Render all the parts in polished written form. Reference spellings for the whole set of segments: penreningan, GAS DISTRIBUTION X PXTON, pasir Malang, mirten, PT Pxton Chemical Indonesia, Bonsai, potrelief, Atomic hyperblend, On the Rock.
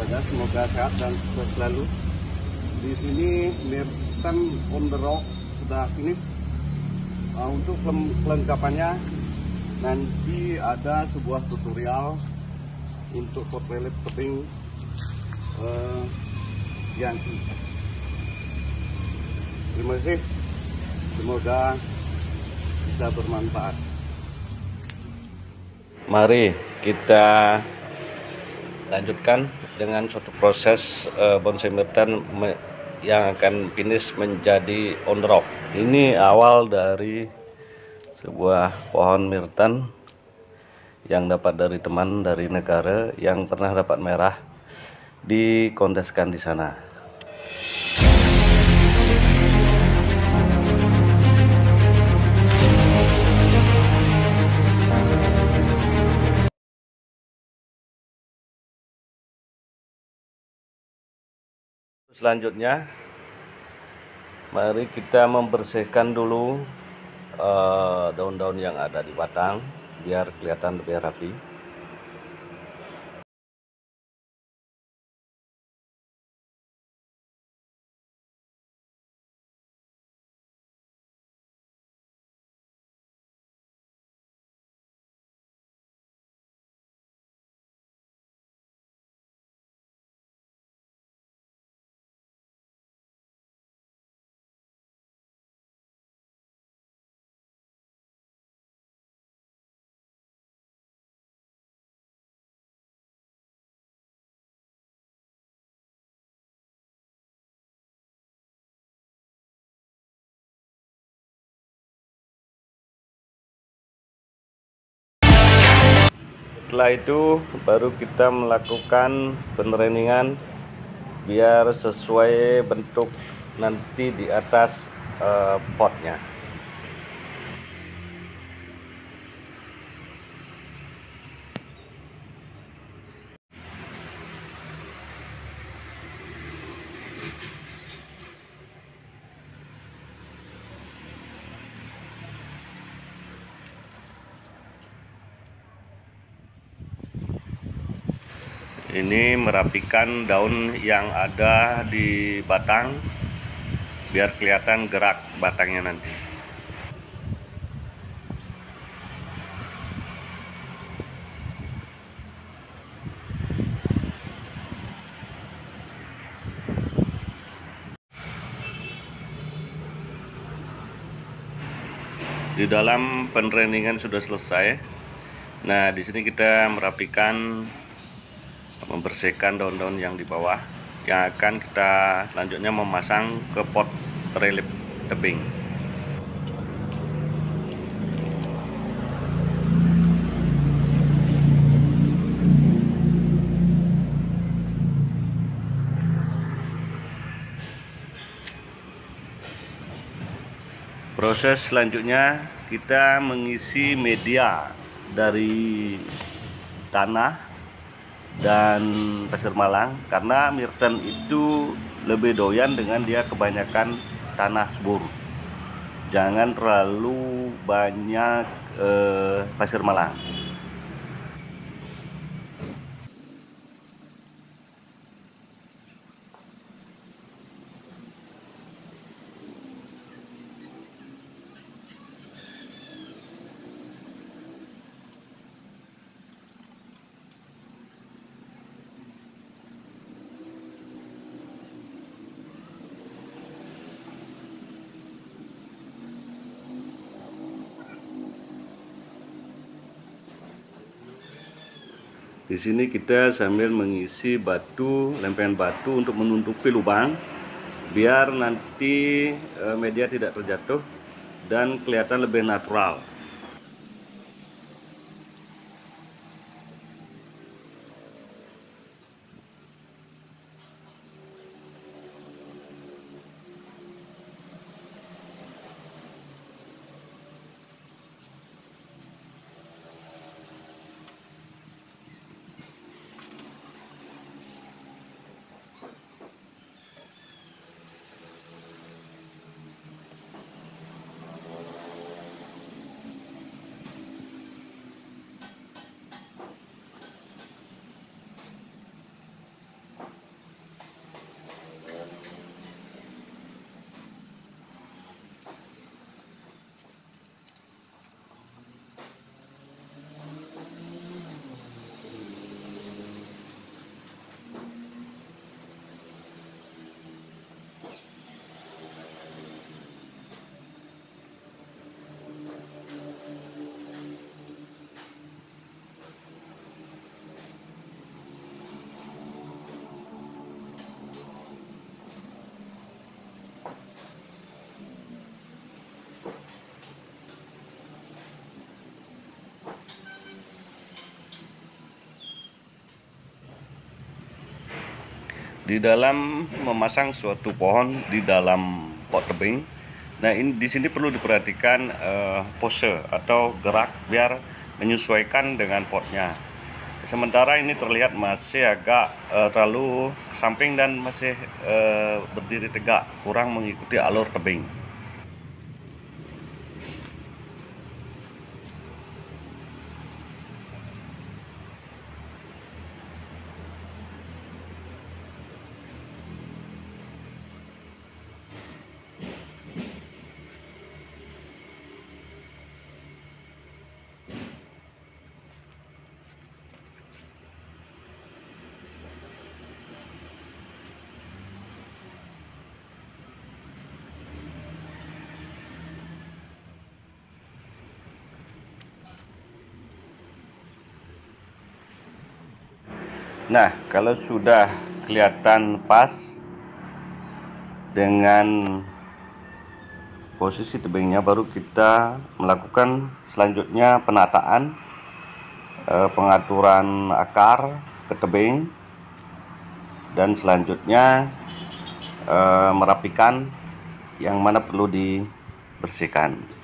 saja, semoga sehat dan sukses selalu. Di sini mirten on the rock sudah finish. Untuk kelengkapannya nanti ada sebuah tutorial untuk potrelief tebing Yanti. Terima kasih, semoga bisa bermanfaat. Mari kita lanjutkan dengan suatu proses bonsai mirten yang akan finish menjadi on the rock. Ini awal dari sebuah pohon mirten yang dapat dari teman dari negara yang pernah dapat merah dikonteskan di sana. Selanjutnya mari kita membersihkan dulu daun-daun yang ada di batang biar kelihatan lebih rapi. Setelah itu baru kita melakukan penreningan biar sesuai bentuk nanti di atas potnya. Ini merapikan daun yang ada di batang biar kelihatan gerak batangnya nanti. Di dalam penreningan sudah selesai. Nah, di sini kita merapikan, membersihkan daun-daun yang di bawah yang akan kita selanjutnya memasang ke potrelief tebing. Proses selanjutnya kita mengisi media dari tanah dan pasir malang, karena mirten itu lebih doyan dengan dia kebanyakan tanah subur. Jangan terlalu banyak pasir malang. Di sini kita sambil mengisi batu, lempengan batu untuk menutupi lubang biar nanti media tidak terjatuh dan kelihatan lebih natural. di dalam memasang suatu pohon di dalam pot tebing. Nah, ini di sini perlu diperhatikan pose atau gerak biar menyesuaikan dengan potnya. Sementara ini terlihat masih agak terlalu samping dan masih berdiri tegak, kurang mengikuti alur tebing. Nah, kalau sudah kelihatan pas dengan posisi tebingnya, baru kita melakukan selanjutnya penataan, pengaturan akar ke tebing, dan selanjutnya merapikan yang mana perlu dibersihkan.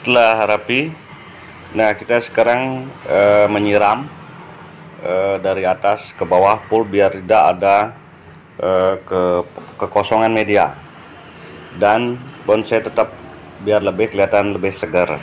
Setelah rapi, nah kita sekarang menyiram dari atas ke bawah pool biar tidak ada kekosongan media, dan bonsai tetap biar lebih kelihatan lebih segar.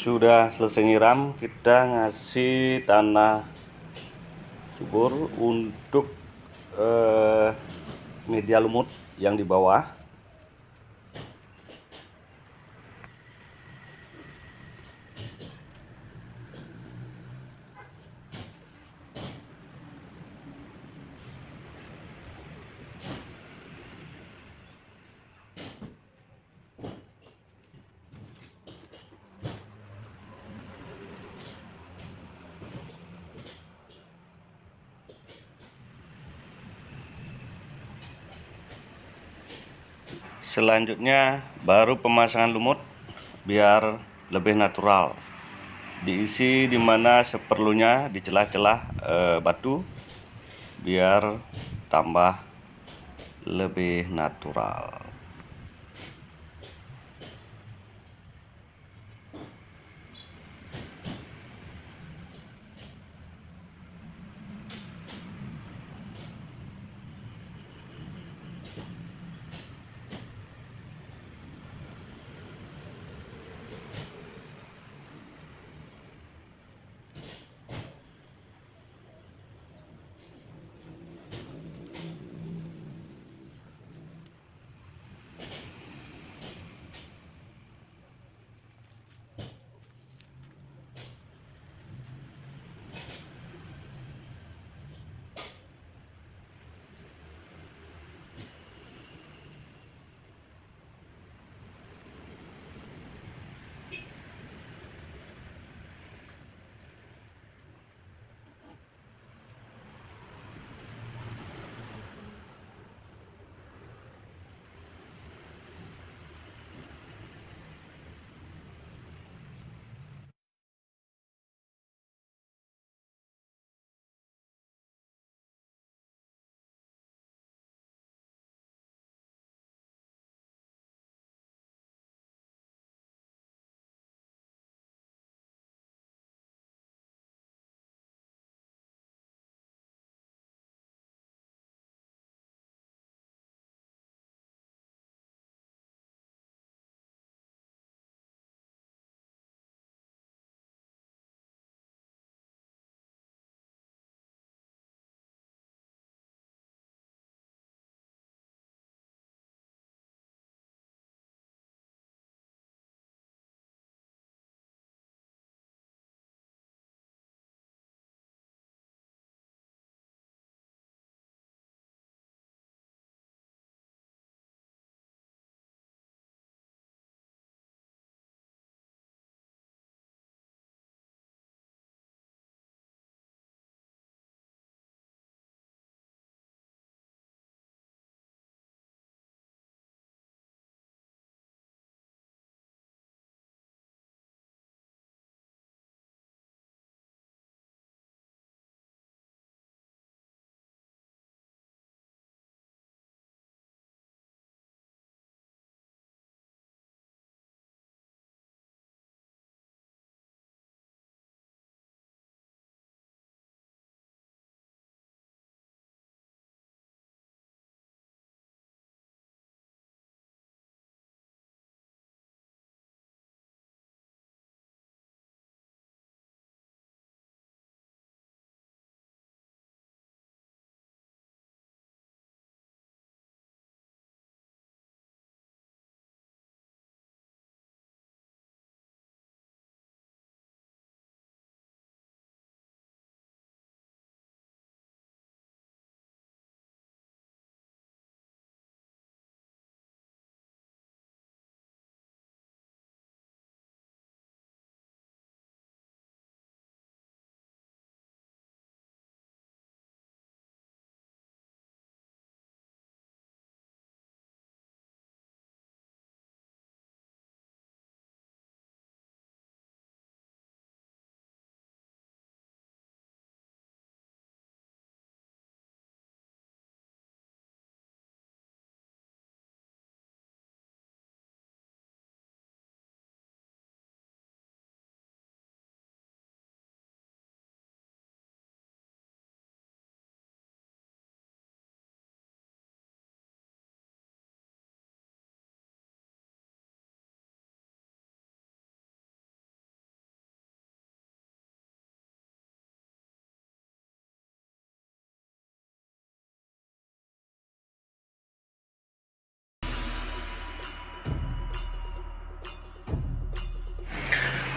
Sudah selesai nyiram, kita ngasih tanah subur untuk media lumut yang di bawah. Selanjutnya baru pemasangan lumut biar lebih natural, diisi di mana seperlunya, di celah-celah batu biar tambah lebih natural.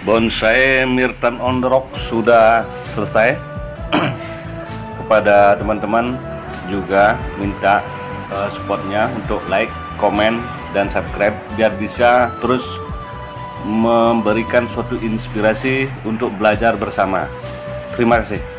Bonsai mirten on the rock sudah selesai. Kepada teman-teman juga minta supportnya untuk like, komen, dan subscribe biar bisa terus memberikan suatu inspirasi untuk belajar bersama. Terima kasih.